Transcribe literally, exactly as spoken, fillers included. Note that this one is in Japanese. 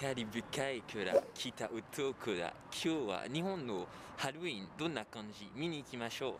光深いから来た音から、今日は日本のハロウィンどんな感じ見に行きましょう。